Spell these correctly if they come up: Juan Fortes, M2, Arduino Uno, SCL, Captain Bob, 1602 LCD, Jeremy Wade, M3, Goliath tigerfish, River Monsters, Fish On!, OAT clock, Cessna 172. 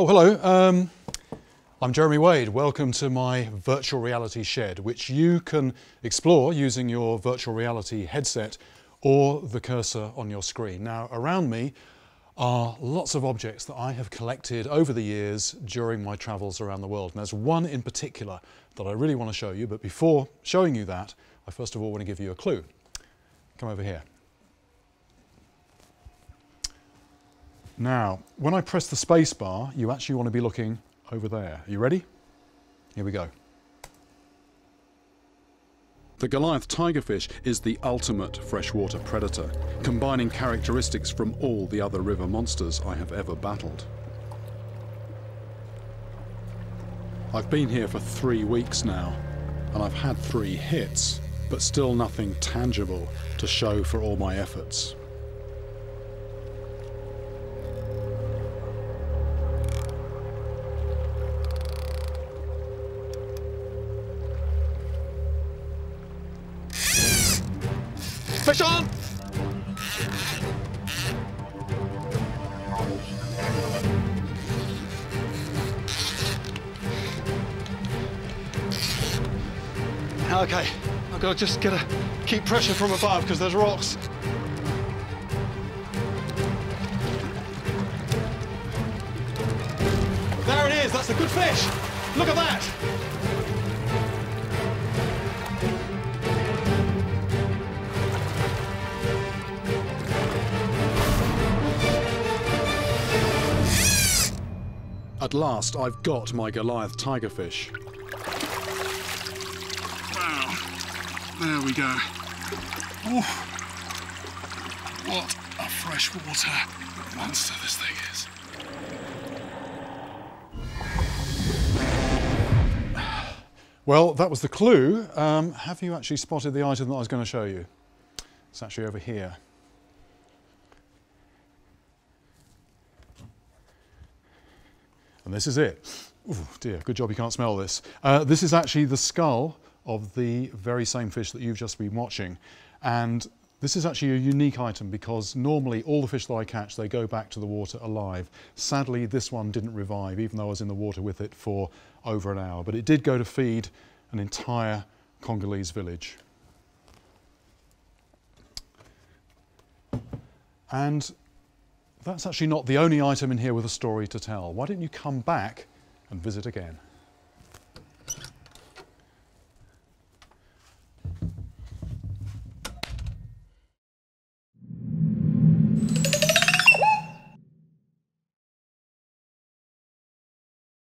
Oh, hello. I'm Jeremy Wade. Welcome to my virtual reality shed, which you can explore using your virtual reality headset or the cursor on your screen. Now, around me are lots of objects that I have collected over the years during my travels around the world. And there's one in particular that I really want to show you, but before showing you that, I first of all want to give you a clue. Come over here. Now, when I press the space bar, you actually want to be looking over there. Are you ready? Here we go. The Goliath tigerfish is the ultimate freshwater predator, combining characteristics from all the other river monsters I have ever battled. I've been here for 3 weeks now, and I've had 3 hits, but still nothing tangible to show for all my efforts. Fish on! Okay, I've got to just keep pressure from above because there's rocks. There it is, that's a good fish! Look at that! At last, I've got my Goliath tigerfish. Wow, there we go. Ooh. What a freshwater monster this thing is. Well, that was the clue. Have you actually spotted the item that I was going to show you? It's actually over here. And this is it. Oh dear, good job you can't smell this. This is actually the skull of the very same fish that you've just been watching. And this is actually a unique item because normally all the fish that I catch, they go back to the water alive. Sadly, this one didn't revive, even though I was in the water with it for over an hour. But it did go to feed an entire Congolese village. And that's actually not the only item in here with a story to tell. Why don't you come back and visit again?